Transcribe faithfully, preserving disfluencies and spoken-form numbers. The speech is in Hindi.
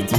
साथे